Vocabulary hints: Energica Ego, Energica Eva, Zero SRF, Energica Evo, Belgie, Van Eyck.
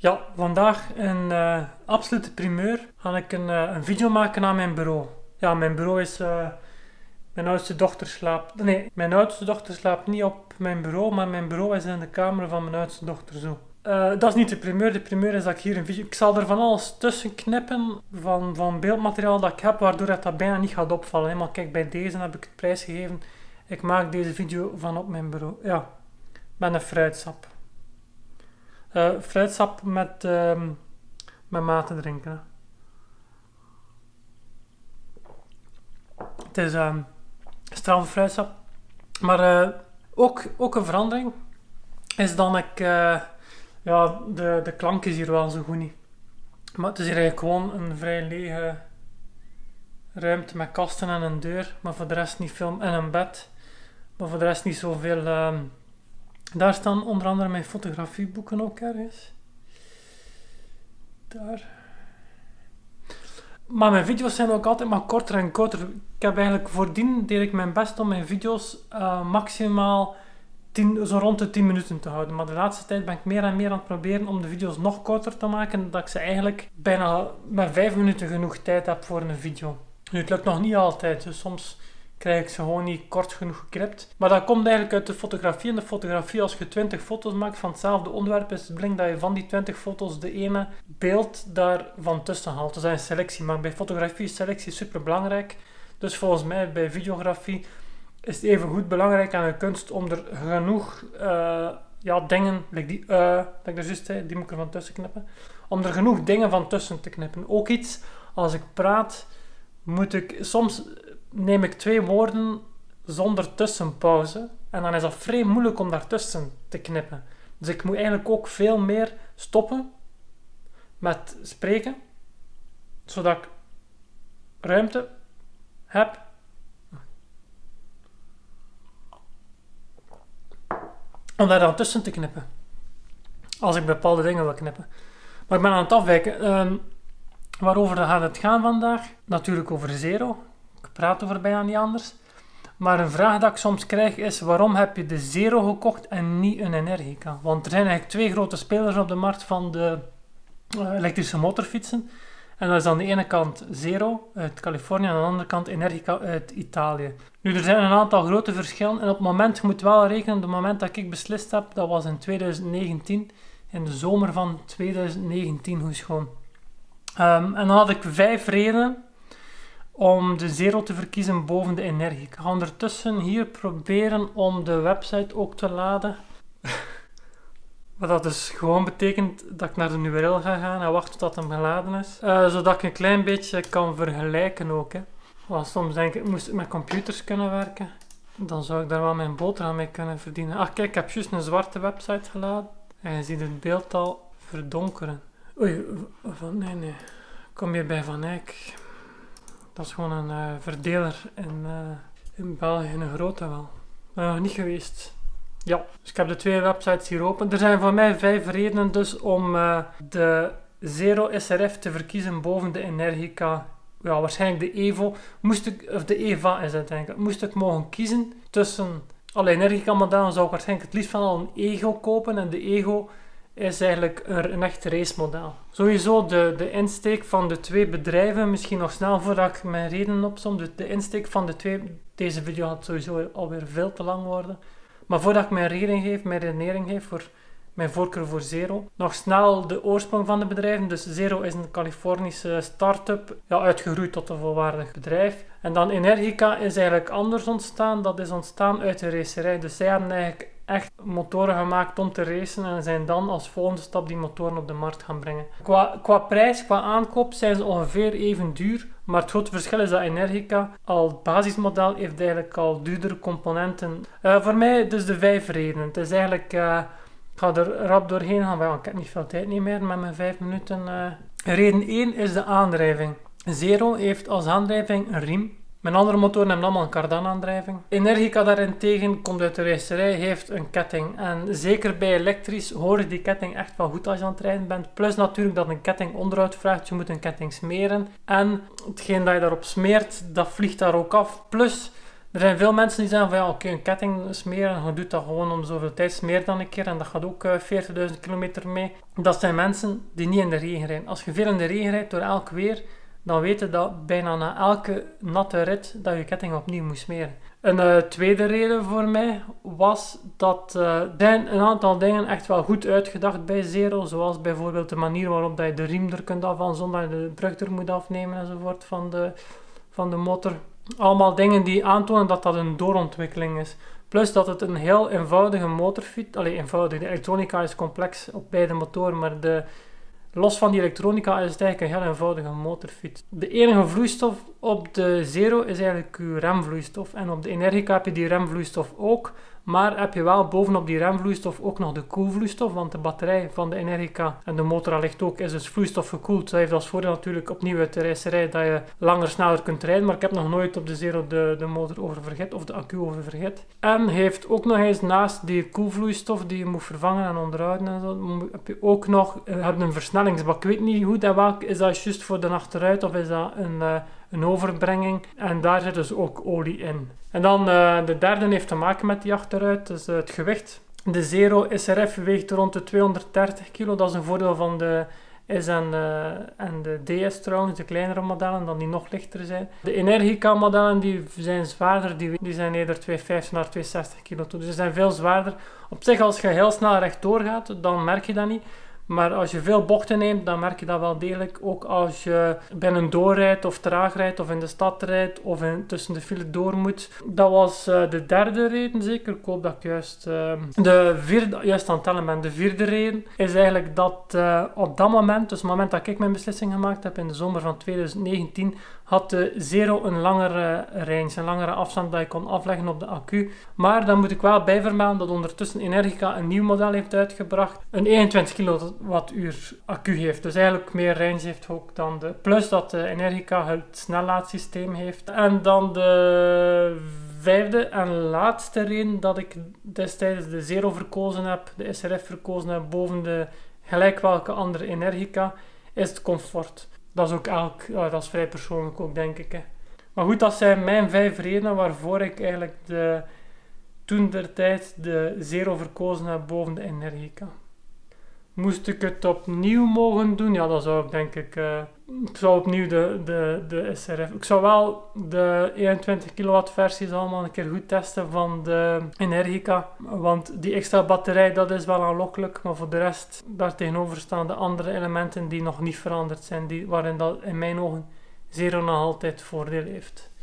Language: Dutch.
Ja, vandaag een absolute primeur. Ga ik een video maken aan mijn bureau. Ja, mijn bureau is... mijn oudste dochter slaapt niet op mijn bureau, maar mijn bureau is in de kamer van mijn oudste dochter zo. Dat is niet de primeur. De primeur is dat ik hier een video... Ik zal er van alles tussen knippen van beeldmateriaal dat ik heb, waardoor dat bijna niet gaat opvallen. Hè. Maar kijk, bij deze heb ik het prijsgegeven. Ik maak deze video van op mijn bureau. Ja, met een fruitsap. Fruitsap met mate drinken. Hè. Het is straffe fruitsap. Maar ook een verandering is dan ik... ja, de klank is hier wel zo goed niet. Maar het is hier eigenlijk gewoon een vrij lege ruimte met kasten en een deur. Maar voor de rest niet veel... En een bed. Maar voor de rest niet zoveel... Daar staan onder andere mijn fotografieboeken ook ergens. Daar. Maar mijn video's zijn ook altijd maar korter en korter. Ik heb eigenlijk voordien deed ik mijn best om mijn video's maximaal zo rond de 10 minuten te houden. Maar de laatste tijd ben ik meer en meer aan het proberen om de video's nog korter te maken. Dat ik ze eigenlijk bijna met 5 minuten genoeg tijd heb voor een video. Nu, het lukt nog niet altijd, dus soms... krijg ik ze gewoon niet kort genoeg geknipt. Maar dat komt eigenlijk uit de fotografie. En de fotografie, als je 20 foto's maakt van hetzelfde onderwerp, is het belangrijk dat je van die 20 foto's de ene beeld daarvan tussen haalt. Dus dat is een selectie. Maar bij fotografie is selectie super belangrijk. Dus volgens mij bij videografie is het even goed belangrijk aan de kunst om er genoeg dingen, die moet ik er van tussen knippen. Om er genoeg dingen van tussen te knippen. Ook iets, als ik praat, moet ik soms... neem ik 2 woorden zonder tussenpauze. En dan is dat vrij moeilijk om daartussen te knippen. Dus ik moet eigenlijk ook veel meer stoppen met spreken. Zodat ik ruimte heb. Om daar dan tussen te knippen. Als ik bepaalde dingen wil knippen. Maar ik ben aan het afwijken. Waarover gaat het gaan vandaag? Natuurlijk over Zero. Ik praat over bijna niet anders. Maar een vraag dat ik soms krijg is: waarom heb je de Zero gekocht en niet een Energica? Want er zijn eigenlijk 2 grote spelers op de markt van de elektrische motorfietsen. En dat is aan de ene kant Zero uit Californië en aan de andere kant Energica uit Italië. Nu, er zijn een aantal grote verschillen. En op het moment, je moet wel rekenen, op het moment dat ik beslist heb, dat was in 2019. In de zomer van 2019, hoe schoon. En dan had ik 5 redenen om de Zero te verkiezen boven de Energica. Ik ga ondertussen hier proberen om de website ook te laden. Wat dat dus gewoon betekent dat ik naar de URL ga gaan en wacht tot hem geladen is. Zodat ik een klein beetje kan vergelijken ook. Hè. Want soms denk ik, moest ik met computers kunnen werken, dan zou ik daar wel mijn boterham mee kunnen verdienen. Ach kijk, ik heb juist een zwarte website geladen. En je ziet het beeld al verdonkeren. Oei, nee. Ik kom hier bij Van Eyck. Dat is gewoon een verdeler in België, een grote wel. Nog niet geweest. Ja, dus ik heb de 2 websites hier open. Er zijn voor mij 5 redenen dus om de Zero SRF te verkiezen boven de Energica. Ja, waarschijnlijk de Evo. Of de Eva is het eigenlijk. Moest ik mogen kiezen tussen alle Energica-modellen, zou ik waarschijnlijk het liefst van al een Ego kopen. En de Ego is eigenlijk een echt racemodel. Sowieso de insteek van de 2 bedrijven, misschien nog snel voordat ik mijn redenen opsom. De insteek van de 2, deze video gaat sowieso alweer veel te lang worden. Maar voordat ik mijn redenering geef voor mijn voorkeur voor Zero. Nog snel de oorsprong van de bedrijven. Dus Zero is een Californische start-up, ja, uitgegroeid tot een volwaardig bedrijf. En dan Energica is eigenlijk anders ontstaan. Dat is ontstaan uit de racerij. Dus zij hebben eigenlijk echt motoren gemaakt om te racen en zijn dan als volgende stap die motoren op de markt gaan brengen. Qua prijs, qua aankoop zijn ze ongeveer even duur, maar het grote verschil is dat Energica als basismodel heeft eigenlijk al duurdere componenten. Voor mij dus de 5 redenen. Het is eigenlijk, ik ga er rap doorheen gaan, want ik heb niet veel tijd niet meer met mijn 5 minuten. Reden 1 is de aandrijving. Zero heeft als aandrijving een riem. Mijn andere motoren hebben allemaal een kardanaandrijving. Energica daarentegen komt uit de racerij, heeft een ketting. En zeker bij elektrisch hoor je die ketting echt wel goed als je aan het rijden bent. Plus natuurlijk dat een ketting onderhoud vraagt, je moet een ketting smeren. En hetgeen dat je daarop smeert, dat vliegt daar ook af. Plus Er zijn veel mensen die zeggen van ja, oké, een ketting smeren, je doet dat gewoon om zoveel tijd, smeer dan een keer en dat gaat ook 40.000 kilometer mee. Dat zijn mensen die niet in de regen rijden. Als je veel in de regen rijdt door elk weer, dan weet je dat bijna na elke natte rit dat je ketting opnieuw moet smeren. Een tweede reden voor mij was dat er een aantal dingen echt wel goed uitgedacht bij Zero. Zoals bijvoorbeeld de manier waarop dat je de riem er kunt afhalen zonder dat je de brug er moet afnemen enzovoort van de motor. Allemaal dingen die aantonen dat dat een doorontwikkeling is. Plus dat het een heel eenvoudige motorfiets... Allee, eenvoudig. De elektronica is complex op beide motoren, maar los van die elektronica is het eigenlijk een heel eenvoudige motorfiets. De enige vloeistof op de Zero is eigenlijk je remvloeistof. En op de Energica heb je die remvloeistof ook. Maar heb je wel bovenop die remvloeistof ook nog de koelvloeistof. Want de batterij van de Energica en de motor allicht ook is dus vloeistof gekoeld. Dat heeft als voordeel natuurlijk opnieuw uit de racerij dat je langer sneller kunt rijden. Maar ik heb nog nooit op de Zero de motor over verhit of de accu over verhit. En heeft ook nog eens naast die koelvloeistof die je moet vervangen en onderhouden en zo, heb je ook nog een versnellingsbak. Ik weet niet hoe dat welk is, dat juist voor de achteruit of is dat een overbrenging, en daar zit dus ook olie in. En dan de derde heeft te maken met die achteruit, dus het gewicht. De Zero SRF weegt rond de 230 kilo, dat is een voordeel van de S en de DS trouwens, de kleinere modellen, dan die nog lichter zijn. De Energica modellen die zijn zwaarder, die zijn eerder 250 naar 260 kilo toe, dus die zijn veel zwaarder. Op zich, als je heel snel rechtdoor gaat, dan merk je dat niet. Maar als je veel bochten neemt, dan merk je dat wel degelijk. Ook als je binnendoor rijdt of traag rijdt of in de stad rijdt of tussen de file door moet. Dat was de derde reden zeker. Ik hoop dat ik juist aan het tellen ben. De vierde reden is eigenlijk dat op dat moment, dus het moment dat ik mijn beslissing gemaakt heb in de zomer van 2019, had de Zero een langere range, een langere afstand dat je kon afleggen op de accu. Maar dan moet ik wel bijvermelden dat ondertussen Energica een nieuw model heeft uitgebracht. Een 21 kWh accu heeft. Dus eigenlijk meer range heeft ook dan de... Plus dat de Energica het snellaadsysteem heeft. En dan de vijfde en laatste reden dat ik destijds de Zero verkozen heb, de SRF verkozen heb, boven de gelijk welke andere Energica, is het comfort. Dat is ook dat is vrij persoonlijk ook, denk ik. Hè. Maar goed, dat zijn mijn vijf redenen waarvoor ik eigenlijk toentertijd de Zero verkozen heb boven de Energica. Moest ik het opnieuw mogen doen? Ja, dan zou ik denk ik... ik zou opnieuw de SRF... Ik zou wel de 21 kW versies allemaal een keer goed testen van de Energica. Want die extra batterij, dat is wel aanlokkelijk. Maar voor de rest, daartegenover staan de andere elementen die nog niet veranderd zijn. Waarin dat in mijn ogen Zero nog altijd voordeel heeft.